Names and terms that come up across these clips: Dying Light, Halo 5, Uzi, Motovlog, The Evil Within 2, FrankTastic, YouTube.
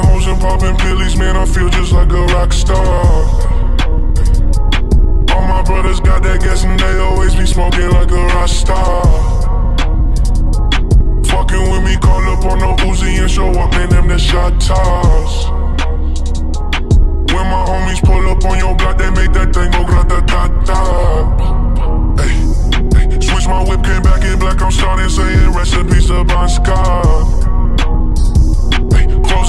fucking hoes and popping pillies, man, I feel just like a rock star. All my brothers got that gas and they always be smoking like a Rasta. Fucking with me, call up on no Uzi and show up, man, them the shot toss. When my homies pull up on your block, they make that thing go grata-ta-ta. Ay, ay. Switch my whip, came back in black, I'm starting saying recipes to Banska. Close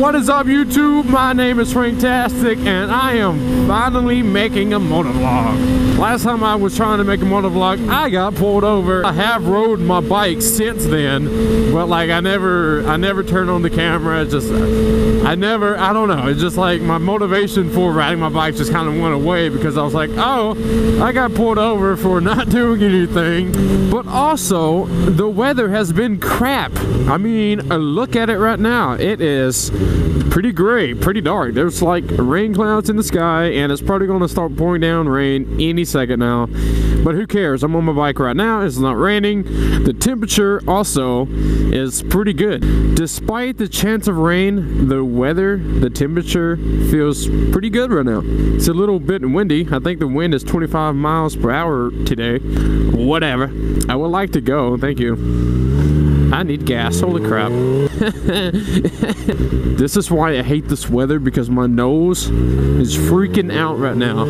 What is up, YouTube? My name is Franktastic and I am finally making a motovlog. Last time I was trying to make a motovlog, I got pulled over. I have rode my bike since then, but like I never turned on the camera. It's just I don't know. It's just like my motivation for riding my bike just kind of went away because I was like, oh, I got pulled over for not doing anything. But also, the weather has been crap. I mean, look at it right now. It is pretty gray, pretty dark. There's like rain clouds in the sky, and it's probably gonna start pouring down rain any second now. But who cares? I'm on my bike right now. It's not raining. The temperature also is pretty good. Despite the chance of rain, the weather, the temperature feels pretty good right now. It's a little bit windy. I think the wind is 25 miles per hour today. Whatever. I would like to go. Thank you. I need gas. Holy crap. This is why I hate this weather, because my nose is freaking out right now.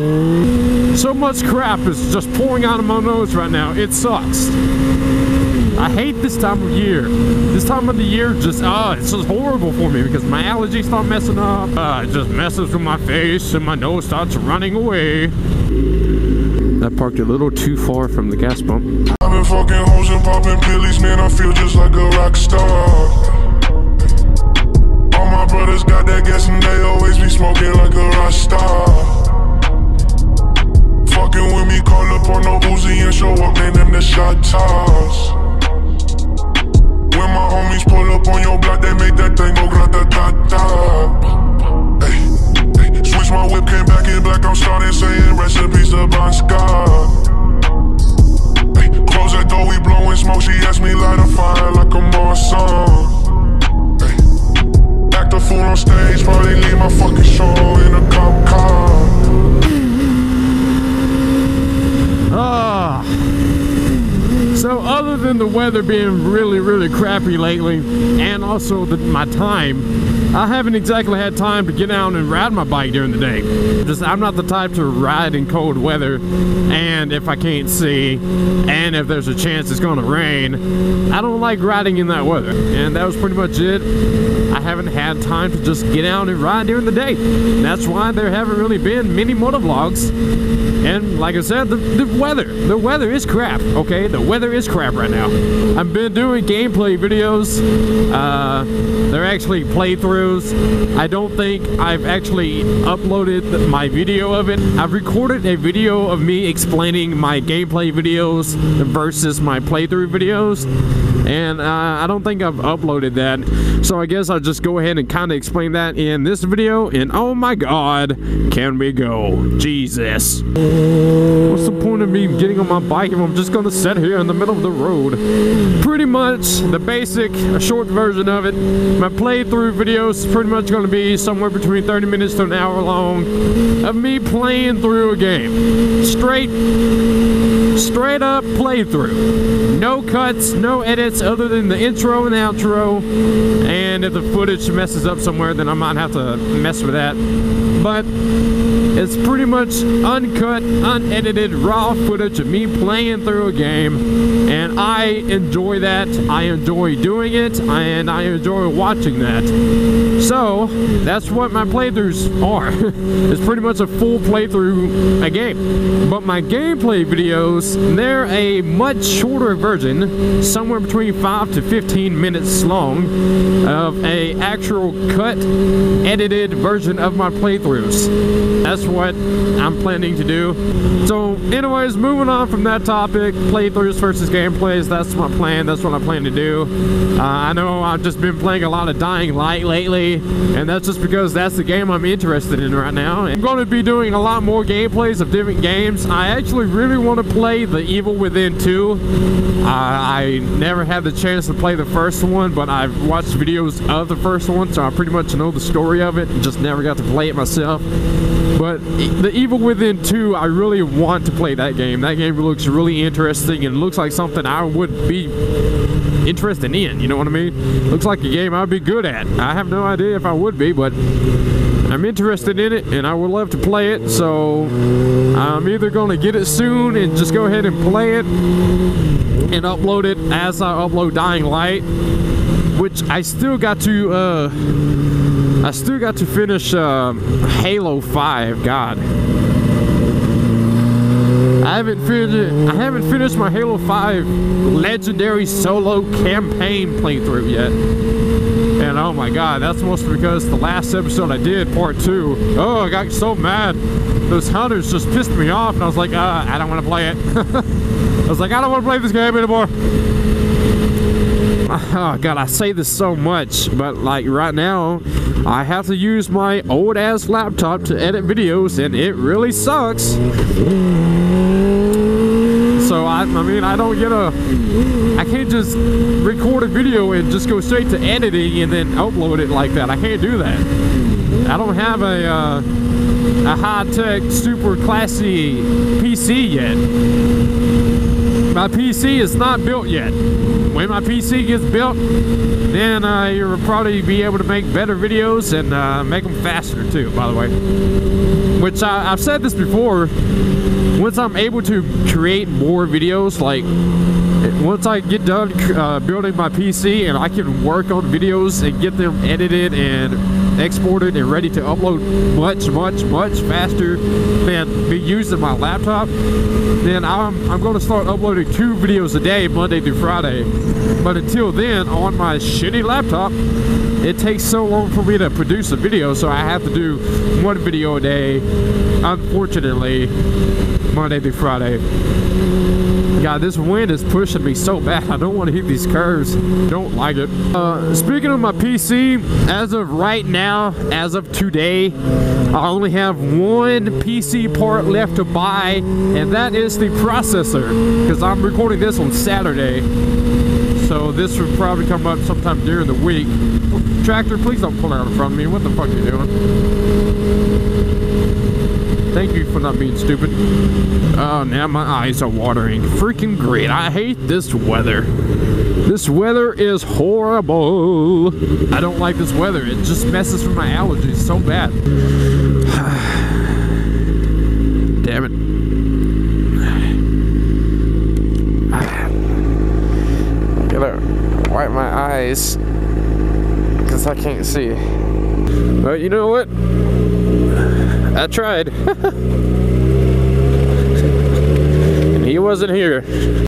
So much crap is just pouring out of my nose right now. It sucks. I hate this time of year. This time of the year just, it's just horrible for me because my allergies start messing up. It just messes with my face and my nose starts running away. I parked a little too far from the gas pump. I've been fucking hoes and popping pillies, man, I feel just like a rock star. All my brothers got that gas and they always be smoking like a rock star. Fucking with me, call up on no Uzi and show up, man, them the shot toss. When my homies pull up on your block, they make that thing go grata-ta-ta. My whip came back in black, I'm starting saying recipes to Banska. Ay, close that door, we blowing smoke, she asked me light a fire like a Marsan. Act a fool on stage, probably leave my fucking show in a cop car. So other than the weather being really, really crappy lately, and also my time, I haven't exactly had time to get out and ride my bike during the day. Just, I'm not the type to ride in cold weather, and if I can't see, and if there's a chance it's gonna rain, I don't like riding in that weather. And that was pretty much it. I haven't had time to just get out and ride during the day. And that's why there haven't really been many motovlogs. And like I said, the weather is crap, okay? The weather is crap right now. I've been doing gameplay videos. They're actually playthroughs. I don't think I've actually uploaded my video of it. I've recorded a video of me explaining my gameplay videos versus my playthrough videos, and I don't think I've uploaded that. So I guess I'll just go ahead and kind of explain that in this video. And oh my god, can we go? Jesus. What's the point of me getting on my bike if I'm just gonna sit here in the middle of the road? Pretty much the basic, a short version of it. My playthrough videos is pretty much gonna be somewhere between 30 minutes to an hour long of me playing through a game. Straight up playthrough. No cuts, no edits other than the intro and outro. And if the footage messes up somewhere, then I might have to mess with that. But it's pretty much uncut, unedited, raw footage of me playing through a game. And I enjoy that. I enjoy doing it. And I enjoy watching that. So that's what my playthroughs are. It's pretty much a full playthrough a game. But my gameplay videos, they're a much shorter version, somewhere between 5 to 15 minutes long, of a actual cut, edited version of my playthroughs. That's what I'm planning to do. So anyways, moving on from that topic, playthroughs versus gameplay. plays. That's my plan. That's what I plan to do. I know I've just been playing a lot of Dying Light lately, and that's just because that's the game I'm interested in right now. I'm going to be doing a lot more gameplays of different games. I actually really want to play The Evil Within 2. I never had the chance to play the first one, but I've watched videos of the first one, so I pretty much know the story of it, just never got to play it myself. But The Evil Within 2, I really want to play that game. That game looks really interesting and looks like something I would be interested in, you know what I mean? Looks like a game I'd be good at. I have no idea if I would be, but I'm interested in it and I would love to play it, so I'm either going to get it soon and just go ahead and play it and upload it as I upload Dying Light, which I still got to finish Halo 5. God, I haven't finished my Halo 5 legendary solo campaign playthrough yet. And oh my God, that's mostly because the last episode I did, part 2, oh, I got so mad. Those hunters just pissed me off, and I was like, I don't want to play it. I was like, I don't want to play this game anymore. Oh God, I say this so much, but like right now, I have to use my old ass laptop to edit videos, and it really sucks. So I mean I don't get a, I can't just record a video and just go straight to editing and then upload it like that. I can't do that. I don't have a high-tech super classy PC yet. My PC is not built yet. When my PC gets built, then you'll probably be able to make better videos and make them faster too, by the way. Which I've said this before, once I'm able to create more videos, like once I get done building my PC and I can work on videos and get them edited and exported and ready to upload much faster than be using my laptop, then I'm going to start uploading 2 videos a day, Monday through Friday. But until then, on my shitty laptop, it takes so long for me to produce a video, so I have to do 1 video a day, unfortunately, Monday through Friday. God, this wind is pushing me so bad. I don't want to hit these curves. Don't like it. Speaking of my PC, as of right now, as of today, I only have 1 PC part left to buy, and that is the processor, because I'm recording this on Saturday. So this will probably come up sometime during the week. Tractor, please don't pull out in front of me. What the fuck are you doing? Thank you for not being stupid. Oh, now my eyes are watering. Freaking great. I hate this weather. This weather is horrible. I don't like this weather. It just messes with my allergies so bad. Damn it. Gotta wipe my eyes, because I can't see. But you know what? I tried. And he wasn't here.